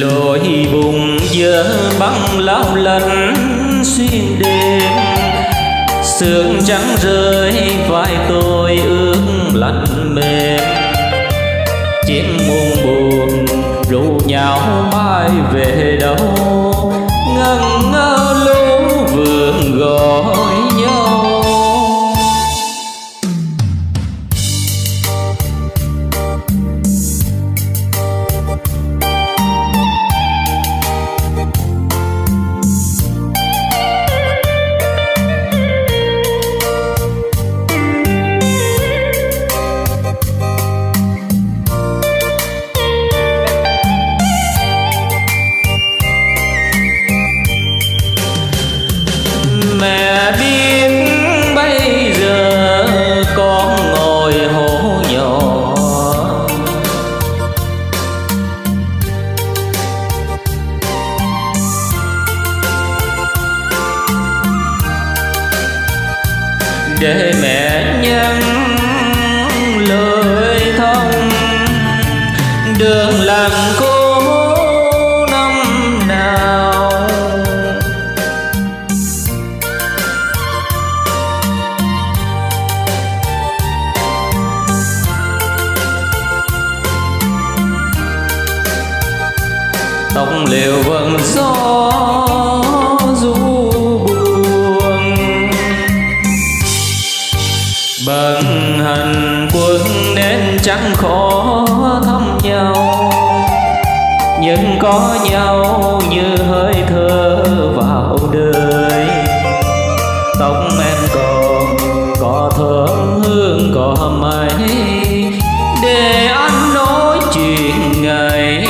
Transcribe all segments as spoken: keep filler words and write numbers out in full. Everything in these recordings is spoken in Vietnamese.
lội bùng dơ băng lao lạnh xuyên đêm, sương trắng rơi vai tôi ướt lạnh mềm. Chiếc muôn buồn rủ nhau mai về đâu, ngân ngao lũ vườn gọi nhau. Để mẹ nhân lời thông đường làm cô năm nào, tóc liều vẫn gió bằng hành quân nên chẳng khó thăm nhau, nhưng có nhau như hơi thở vào đời. Tóc em còn có thơm hương có mây để anh nói chuyện ngày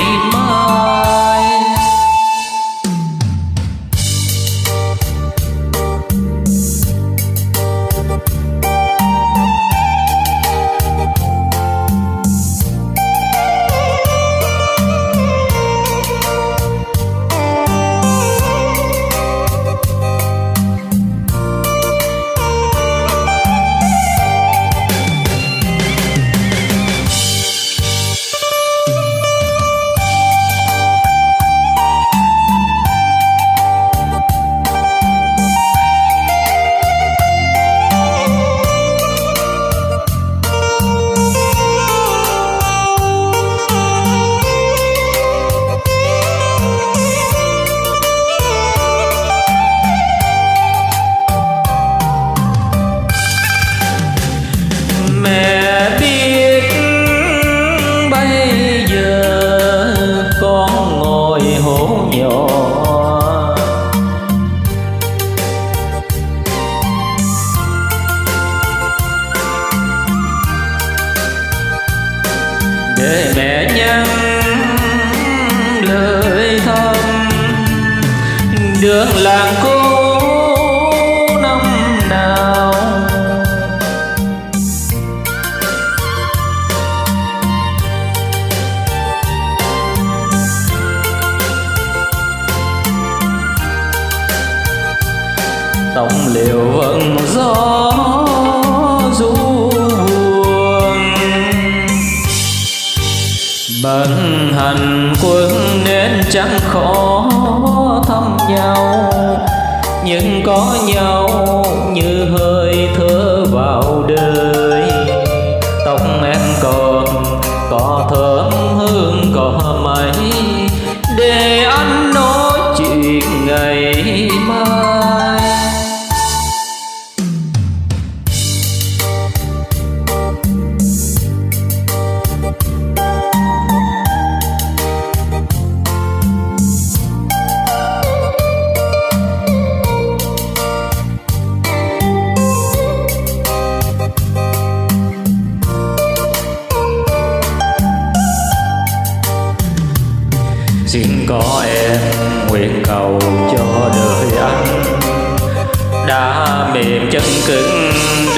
để mẹ nhắn lời thăm đường làng cô năm nào, tóc liễu vẫn gió bằng hành quân nên chẳng khó thăm nhau, nhưng có nhau như hơi thở vào đời. Tóc em còn có thơm hương có mây để anh nói chuyện ngày mai. Xin có em nguyện cầu cho đời anh đã mềm chân cứng.